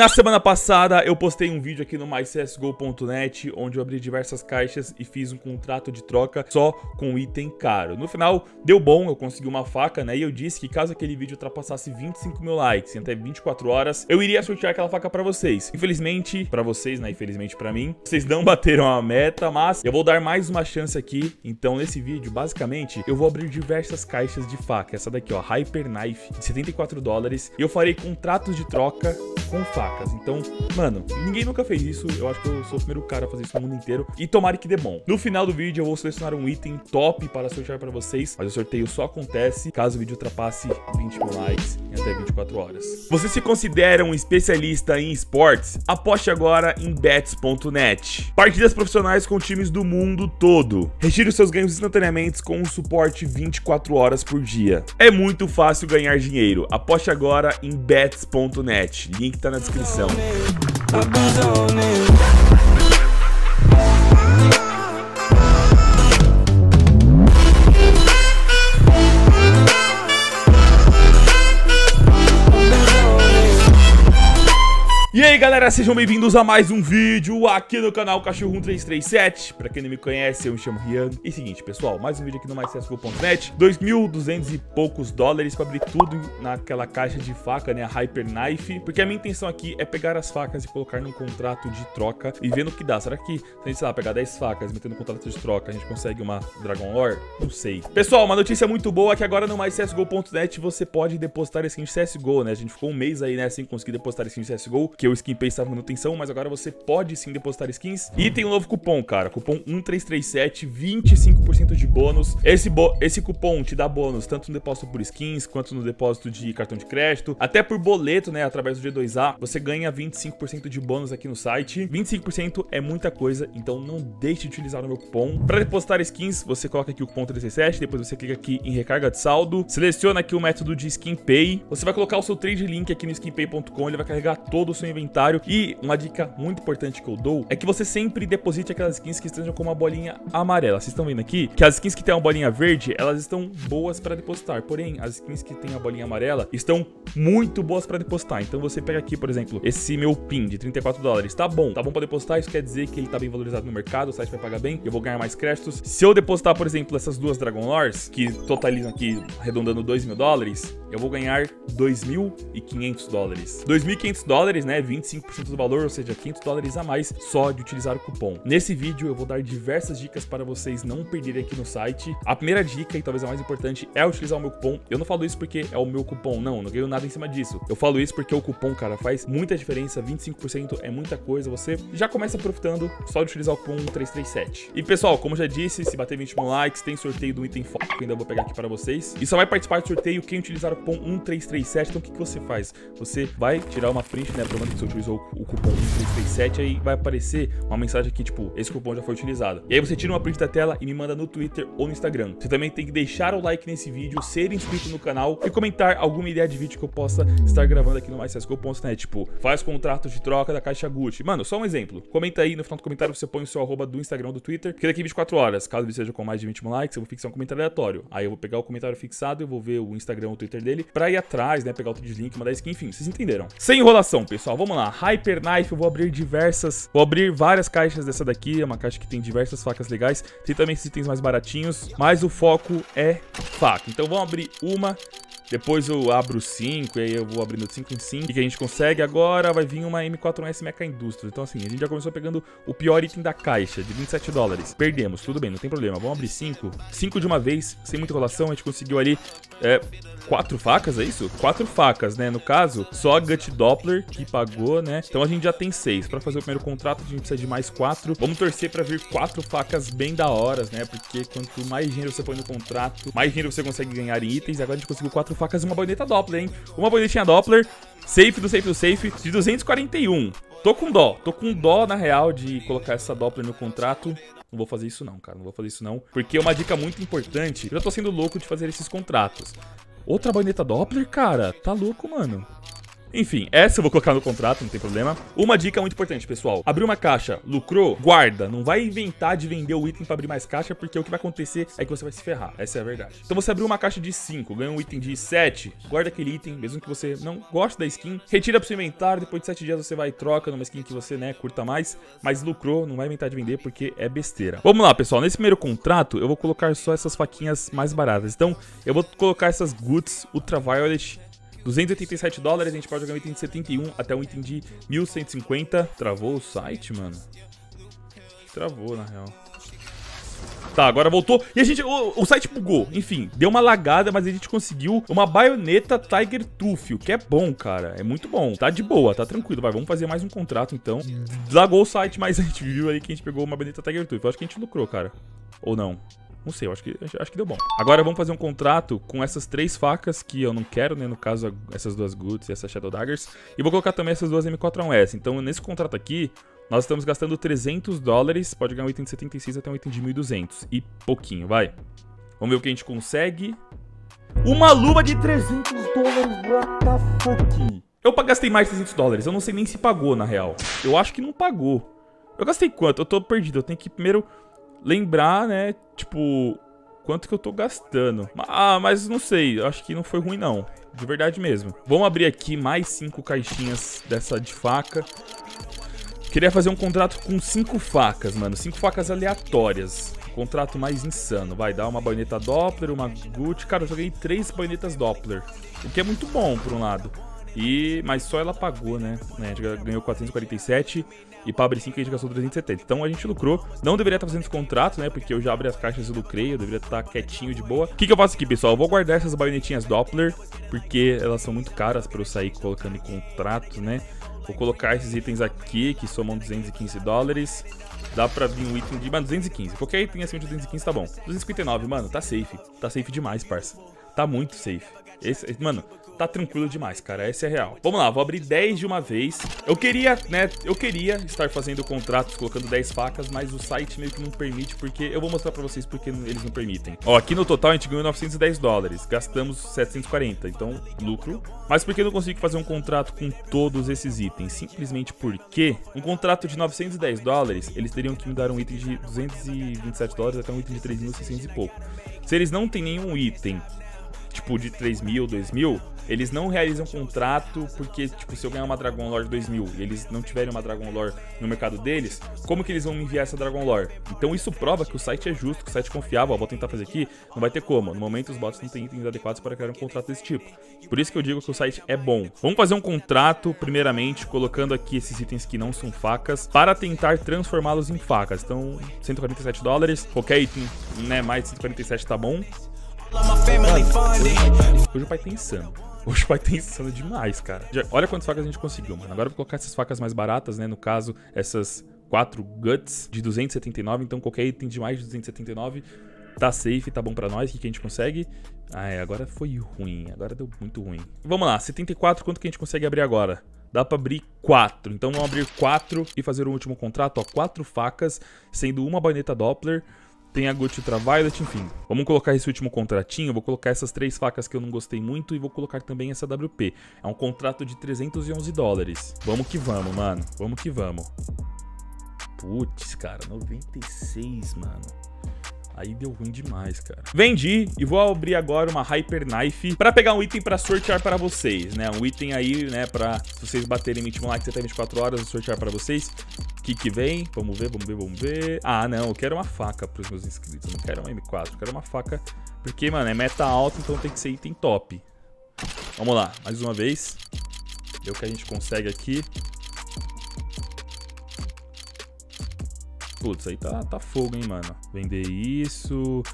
Na semana passada eu postei um vídeo aqui no mycsgo.net onde eu abri diversas caixas e fiz um contrato de troca só com item caro. No final deu bom, eu consegui uma faca, né? E eu disse que caso aquele vídeo ultrapassasse 25 mil likes em até 24 horas, eu iria sortear aquela faca pra vocês. Infelizmente pra vocês, né? Infelizmente pra mim, vocês não bateram a meta, mas eu vou dar mais uma chance aqui. Então nesse vídeo, basicamente, eu vou abrir diversas caixas de faca. Essa daqui, ó, Hyperknife, de 74 dólares. E eu farei contratos de troca com faca. Então, mano, ninguém nunca fez isso. Eu acho que eu sou o primeiro cara a fazer isso no mundo inteiro. E tomara que dê bom. No final do vídeo eu vou selecionar um item top para sortear para vocês, mas o sorteio só acontece caso o vídeo ultrapasse 20 mil likes em até 24 horas. Você se considera um especialista em esportes? Aposte agora em bets.net. Partidas profissionais com times do mundo todo. Retire os seus ganhos instantaneamente com um suporte 24 horas por dia. É muito fácil ganhar dinheiro. Aposte agora em bets.net. Link tá na descrição. E aí galera, sejam bem-vindos a mais um vídeo aqui no canal Cachorro 1337. Pra quem não me conhece, eu me chamo Rian. E seguinte, pessoal, mais um vídeo aqui no mycsgo.net. 2.200 e poucos dólares pra abrir tudo naquela caixa de faca, né, a Hyperknife. Porque a minha intenção aqui é pegar as facas e colocar num contrato de troca e vendo o que dá. Será que se a gente, sei lá, pegar 10 facas metendo um contrato de troca, a gente consegue uma Dragon Lore? Não sei. Pessoal, uma notícia muito boa é que agora no mycsgo.net você pode depositar skin de CSGO, né? A gente ficou um mês aí, né, sem conseguir depositar skin de CSGO, que o Skinpay estava em manutenção, mas agora você pode sim depositar skins. E tem um novo cupom, cara, cupom 1337, 25% de bônus. Esse cupom te dá bônus tanto no depósito por skins, quanto no depósito de cartão de crédito, até por boleto, né, através do G2A, você ganha 25% de bônus aqui no site. 25% é muita coisa, então não deixe de utilizar o meu cupom. Para depositar skins, você coloca aqui o cupom 1337, depois você clica aqui em recarga de saldo, seleciona aqui o método de Skinpay, você vai colocar o seu trade link aqui no skinpay.com, ele vai carregar todo o seu inventário. E uma dica muito importante que eu dou é que você sempre deposite aquelas skins que estejam com uma bolinha amarela. Vocês estão vendo aqui que as skins que tem uma bolinha verde, elas estão boas para depositar, porém as skins que tem a bolinha amarela estão muito boas para depositar. Então você pega aqui, por exemplo, esse meu pin de 34 dólares, tá bom para depositar, isso quer dizer que ele tá bem valorizado no mercado, o site vai pagar bem, eu vou ganhar mais créditos. Se eu depositar, por exemplo, essas duas Dragon Lores, que totalizam aqui, arredondando 2 mil dólares, eu vou ganhar 2.500 dólares. 2.500 dólares, né? 25% do valor, ou seja, 500 dólares a mais só de utilizar o cupom. Nesse vídeo eu vou dar diversas dicas para vocês não perderem aqui no site. A primeira dica, e talvez a mais importante, é utilizar o meu cupom. Eu não falo isso porque é o meu cupom, não ganho nada em cima disso. Eu falo isso porque o cupom, cara, faz muita diferença, 25% é muita coisa, você já começa aproveitando só de utilizar o cupom 1337. E pessoal, como já disse, se bater 20 mil likes, tem sorteio do item foco, ainda vou pegar aqui para vocês. E só vai participar do sorteio quem utilizar o cupom 1337, então o que você faz? Você vai tirar uma print, né, provando que você utilizou o cupom 1337, aí vai aparecer uma mensagem aqui, tipo, esse cupom já foi utilizado. E aí você tira uma print da tela e me manda no Twitter ou no Instagram. Você também tem que deixar o like nesse vídeo, ser inscrito no canal e comentar alguma ideia de vídeo que eu possa estar gravando aqui no mycsgo.net, tipo, faz contrato de troca da caixa Gucci. Mano, só um exemplo. Comenta aí, no final do comentário você põe o seu arroba do Instagram, do Twitter, que daqui 24 horas, caso ele seja com mais de 20 mil likes, eu vou fixar um comentário aleatório. Aí eu vou pegar o comentário fixado, eu vou ver o Instagram ou o Twitter dele pra ir atrás, né, pegar outro link, mandar skin, enfim, vocês entenderam. Sem enrolação, pessoal, vamos lá. Hyperknife, eu vou abrir várias caixas dessa daqui, é uma caixa que tem diversas facas legais, tem também esses itens mais baratinhos, mas o foco é faca. Então vamos abrir uma, depois eu abro 5, e aí eu vou abrindo de 5 em 5. O que a gente consegue agora? Vai vir uma M4A1S Mecha Indústria. Então assim, a gente já começou pegando o pior item da caixa, de 27 dólares. Perdemos, tudo bem, não tem problema. Vamos abrir 5. 5 de uma vez, sem muita enrolação, a gente conseguiu ali 4 facas, é isso? 4 facas, né? No caso, só a Gut Doppler que pagou, né? Então a gente já tem 6. Pra fazer o primeiro contrato, a gente precisa de mais 4. Vamos torcer pra vir 4 facas bem da hora, né? Porque quanto mais dinheiro você põe no contrato, mais dinheiro você consegue ganhar em itens. Agora a gente conseguiu 4 facas. Facas e uma baioneta Doppler, hein? Uma baionetinha Doppler, safe do safe do safe, de 241. Tô com dó, na real, de colocar essa Doppler no contrato. Não vou fazer isso não, cara, não vou fazer isso não. Porque é uma dica muito importante, eu já tô sendo louco de fazer esses contratos. Outra baioneta Doppler, cara, tá louco, mano. Enfim, essa eu vou colocar no contrato, não tem problema. Uma dica muito importante, pessoal. Abriu uma caixa, lucrou, guarda. Não vai inventar de vender o item pra abrir mais caixa, porque o que vai acontecer é que você vai se ferrar. Essa é a verdade. Então você abriu uma caixa de 5, ganhou um item de 7, guarda aquele item, mesmo que você não goste da skin, retira pro seu inventário, depois de 7 dias você vai e troca numa skin que você, né, curta mais, mas lucrou, não vai inventar de vender porque é besteira. Vamos lá, pessoal. Nesse primeiro contrato, eu vou colocar só essas faquinhas mais baratas. Então, eu vou colocar essas Guts Ultraviolet, $287, a gente pode jogar um item de 71 até um item de 1150. Travou o site, mano? Travou, na real. Tá, agora voltou. E a gente... O site bugou. Enfim, deu uma lagada, mas a gente conseguiu uma baioneta Tiger Tooth, o que é bom, cara. É muito bom. Tá de boa, tá tranquilo. Vai, vamos fazer mais um contrato, então. Lagou o site, mas a gente viu aí que a gente pegou uma baioneta Tiger Tooth. Eu acho que a gente lucrou, cara. Ou não? Não sei, eu acho que deu bom. Agora vamos fazer um contrato com essas 3 facas que eu não quero, né? No caso, essas 2 Guts e essas Shadow Daggers. E vou colocar também essas 2 M4A1S. Então, nesse contrato aqui, nós estamos gastando $300. Pode ganhar um item de 76 até um item de 1200. E pouquinho, vai. Vamos ver o que a gente consegue. Uma luva de $300, what the fuck? Eu gastei mais de $300. Eu não sei nem se pagou, na real. Eu acho que não pagou. Eu gastei quanto? Eu tô perdido. Eu tenho que primeiro lembrar, né, tipo, quanto que eu tô gastando. Ah, mas não sei, acho que não foi ruim não, de verdade mesmo. Vamos abrir aqui mais 5 caixinhas dessa de faca. Queria fazer um contrato com 5 facas, mano, 5 facas aleatórias. Contrato mais insano, vai dar uma baioneta Doppler, uma Gucci. Cara, eu joguei 3 baionetas Doppler, o que é muito bom por um lado. E, mas só ela pagou, né? A gente ganhou 447 e para abrir 5 a gente gastou 370. Então a gente lucrou. Não deveria estar fazendo esse contrato, né? Porque eu já abri as caixas e lucrei. Eu deveria estar quietinho, de boa. O que eu faço aqui, pessoal? Eu vou guardar essas baionetinhas Doppler, porque elas são muito caras para eu sair colocando em contrato, né? Vou colocar esses itens aqui, que somam $215. Dá pra vir um item de... Mano, 215. Qualquer item acima de 215 tá bom. 259, mano, tá safe. Tá safe demais, parça. Tá muito safe. Mano... Tá tranquilo demais, cara, essa é real. Vamos lá, vou abrir 10 de uma vez. Eu queria, né, estar fazendo contratos colocando 10 facas, mas o site meio que não permite, porque eu vou mostrar pra vocês porque eles não permitem. Ó, aqui no total a gente ganhou $910, gastamos 740, então lucro. Mas por que eu não consigo fazer um contrato com todos esses itens? Simplesmente porque um contrato de $910, eles teriam que me dar um item de $227 até um item de 3.600 e pouco. Se eles não têm nenhum item, tipo, de 3.000, 2.000, eles não realizam contrato, porque, tipo, se eu ganhar uma Dragon Lore 2000 e eles não tiverem uma Dragon Lore no mercado deles, como que eles vão me enviar essa Dragon Lore? Então isso prova que o site é justo, que o site é confiável. Ó, vou tentar fazer aqui, não vai ter como. No momento os bots não têm itens adequados para criar um contrato desse tipo. Por isso que eu digo que o site é bom. Vamos fazer um contrato, primeiramente, colocando aqui esses itens que não são facas, para tentar transformá-los em facas. Então, $147, qualquer item, né, mais de 147 tá bom. Hoje o pai tá insano. Hoje o pai tá insano demais, cara. Olha quantas facas a gente conseguiu, mano. Agora eu vou colocar essas facas mais baratas, né? No caso, essas 4 Guts de 279. Então qualquer item de mais de 279 tá safe, tá bom pra nós. O que a gente consegue? Ah, é, agora foi ruim. Agora deu muito ruim. Vamos lá, 74, quanto que a gente consegue abrir agora? Dá pra abrir 4. Então vamos abrir 4 e fazer o último contrato. Ó, 4 facas, sendo uma baioneta Doppler. Tem a Gucci Ultraviolet, enfim. Vamos colocar esse último contratinho. Vou colocar essas 3 facas que eu não gostei muito e vou colocar também essa WP. É um contrato de $311. Vamos que vamos, mano. Vamos que vamos. Putz, cara, 96, mano. Aí deu ruim demais, cara. Vendi e vou abrir agora uma Hyperknife pra pegar um item pra sortear pra vocês, né? Um item aí, né, pra vocês baterem 21 likes até 24 horas, eu sortear pra vocês. O que que vem? Vamos ver, vamos ver, vamos ver. Ah, não, eu quero uma faca pros meus inscritos. Eu não quero uma M4, eu quero uma faca. Porque, mano, é meta alta, então tem que ser item top. Vamos lá, mais uma vez. Ver o que a gente consegue aqui. Putz, aí tá fogo, hein, mano. Vender isso.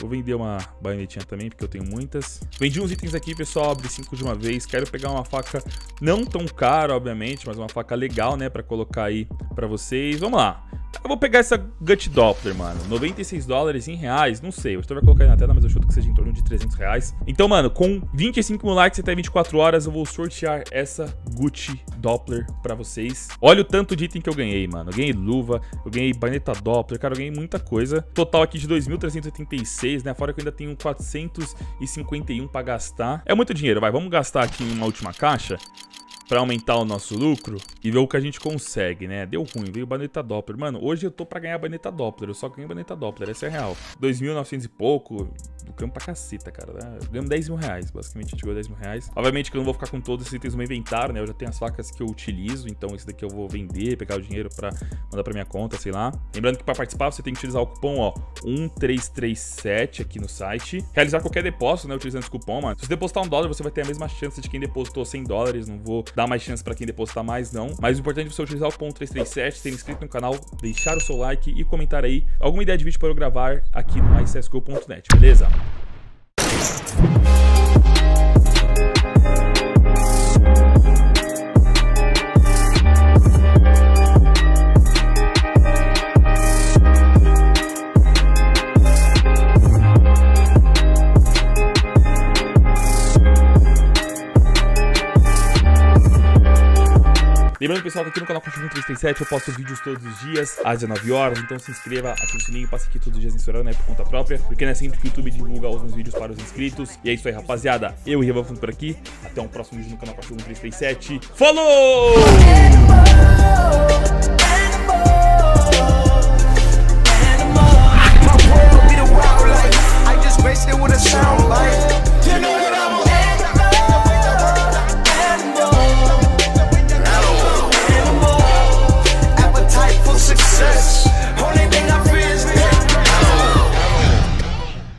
Vou vender uma baionetinha também, porque eu tenho muitas. Vendi uns itens aqui, pessoal. Abri 5 de uma vez. Quero pegar uma faca não tão cara, obviamente, mas uma faca legal, né, pra colocar aí pra vocês. Vamos lá. Eu vou pegar essa Gut Doppler, mano. $96 em reais, não sei. Eu estou vai colocar aí na tela, mas eu chuto que seja em torno de R$300. Então, mano, com 25 mil likes até 24 horas, eu vou sortear essa Gucci Doppler pra vocês. Olha o tanto de item que eu ganhei, mano. Eu ganhei luva, eu ganhei baioneta Doppler, cara, eu ganhei muita coisa. Total aqui de 2.386, né? Fora que eu ainda tenho 451 pra gastar. É muito dinheiro, vai. Vamos gastar aqui em uma última caixa pra aumentar o nosso lucro e ver o que a gente consegue, né? Deu ruim, veio baioneta Doppler. Mano, hoje eu tô pra ganhar baioneta Doppler, eu só ganho baioneta Doppler, essa é a real. 2.900 e pouco, do campo pra caceta, cara, né? Eu ganho 10 mil reais, basicamente, a gente ganhou 10 mil reais. Obviamente que eu não vou ficar com todos esses itens no meu inventário, né? Eu já tenho as facas que eu utilizo, então esse daqui eu vou vender, pegar o dinheiro pra mandar pra minha conta, sei lá. Lembrando que pra participar você tem que utilizar o cupom, ó, 1337 aqui no site. Realizar qualquer depósito, né? Utilizando esse cupom, mano. Se você depositar $1, você vai ter a mesma chance de quem depositou $100, não vou dar mais chance pra quem depositar mais, não. Mas o importante é você utilizar o cupom 1337, ser inscrito no canal, deixar o seu like e comentar aí alguma ideia de vídeo para eu gravar aqui no mycsgo.net, beleza? Lembrando, pessoal, que aqui no canal Cachorro 1337 eu posto vídeos todos os dias, às 19 horas. Então se inscreva, ative o sininho, passe aqui todos os dias em seu horário, né, por conta própria, porque não é sempre que o YouTube divulga os meus vídeos para os inscritos. E é isso aí, rapaziada. Eu e o Rian vamos por aqui. Até um próximo vídeo no canal Cachorro 1337. Falou!